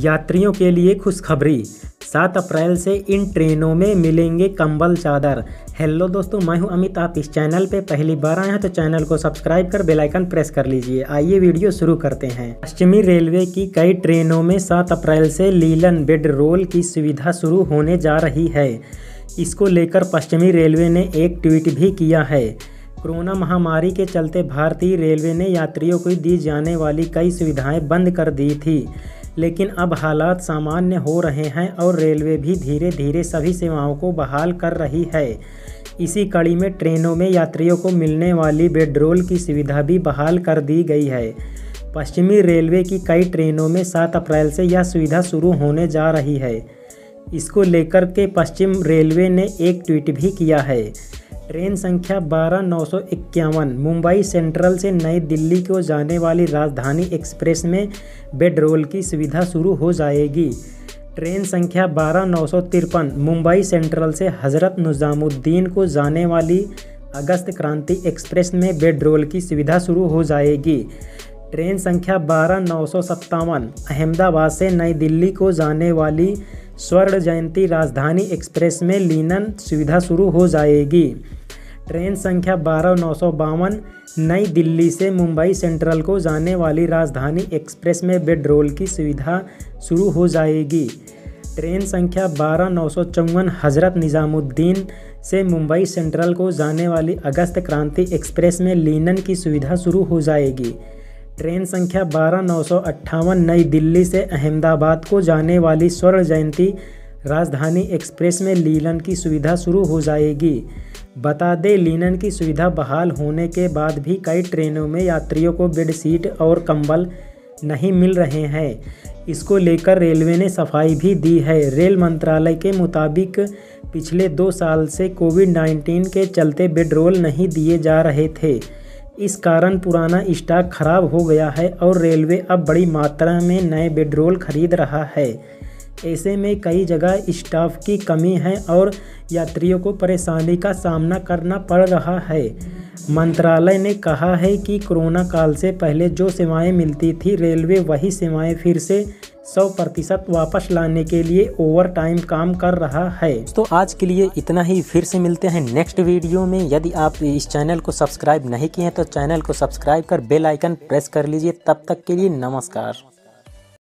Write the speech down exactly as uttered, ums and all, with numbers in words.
यात्रियों के लिए खुशखबरी, सात अप्रैल से इन ट्रेनों में मिलेंगे कंबल चादर। हेलो दोस्तों, मैं हूं अमित। आप इस चैनल पे पहली बार आए हैं तो चैनल को सब्सक्राइब कर बेल आइकन प्रेस कर लीजिए। आइए वीडियो शुरू करते हैं। पश्चिमी रेलवे की कई ट्रेनों में सात अप्रैल से लीलन बेड रोल की सुविधा शुरू होने जा रही है। इसको लेकर पश्चिमी रेलवे ने एक ट्वीट भी किया है। कोरोना महामारी के चलते भारतीय रेलवे ने यात्रियों को दी जाने वाली कई सुविधाएं बंद कर दी थी, लेकिन अब हालात सामान्य हो रहे हैं और रेलवे भी धीरे धीरे सभी सेवाओं को बहाल कर रही है। इसी कड़ी में ट्रेनों में यात्रियों को मिलने वाली बेडरोल की सुविधा भी बहाल कर दी गई है। पश्चिमी रेलवे की कई ट्रेनों में सात अप्रैल से यह सुविधा शुरू होने जा रही है। इसको लेकर के पश्चिम रेलवे ने एक ट्वीट भी किया है। ट्रेन संख्या बारह नौ सौ इक्यावन मुंबई सेंट्रल से नई दिल्ली को जाने वाली राजधानी एक्सप्रेस में बेडरोल की सुविधा शुरू हो जाएगी। ट्रेन संख्या बारह नौ सौ तिरपन मुंबई सेंट्रल से हज़रत निज़ामुद्दीन को जाने वाली अगस्त क्रांति एक्सप्रेस में बेडरोल की सुविधा शुरू हो जाएगी। ट्रेन संख्या बारह नौ सौ सत्तावन अहमदाबाद से नई दिल्ली को जाने वाली स्वर्ण जयंती राजधानी एक्सप्रेस में लीनन सुविधा शुरू हो जाएगी। ट्रेन संख्या बारह नौ सौ बावन नई दिल्ली से मुंबई सेंट्रल को जाने वाली राजधानी एक्सप्रेस में बेडरोल की सुविधा शुरू हो जाएगी। ट्रेन संख्या बारह नौ सौ चौवन हज़रत निज़ामुद्दीन से मुंबई सेंट्रल को जाने वाली अगस्त क्रांति एक्सप्रेस में लीनन की सुविधा शुरू हो जाएगी। ट्रेन संख्या बारह नौ सौ अट्ठावन नई दिल्ली से अहमदाबाद को जाने वाली स्वर्ण जयंती राजधानी एक्सप्रेस में लीलन की सुविधा शुरू हो जाएगी। बता दें, लीलन की सुविधा बहाल होने के बाद भी कई ट्रेनों में यात्रियों को बेड शीट और कंबल नहीं मिल रहे हैं। इसको लेकर रेलवे ने सफाई भी दी है। रेल मंत्रालय के मुताबिक पिछले दो साल से कोविड नाइन्टीन के चलते बेडरोल नहीं दिए जा रहे थे। इस कारण पुराना स्टॉक खराब हो गया है और रेलवे अब बड़ी मात्रा में नए बेडरोल खरीद रहा है। ऐसे में कई जगह स्टाफ की कमी है और यात्रियों को परेशानी का सामना करना पड़ रहा है। मंत्रालय ने कहा है कि कोरोना काल से पहले जो सेवाएं मिलती थी, रेलवे वही सेवाएं फिर से सौ प्रतिशत वापस लाने के लिए ओवर टाइम काम कर रहा है। तो आज के लिए इतना ही, फिर से मिलते हैं नेक्स्ट वीडियो में। यदि आप इस चैनल को सब्सक्राइब नहीं किए हैं तो चैनल को सब्सक्राइब कर बेल आइकन प्रेस कर लीजिए। तब तक के लिए नमस्कार।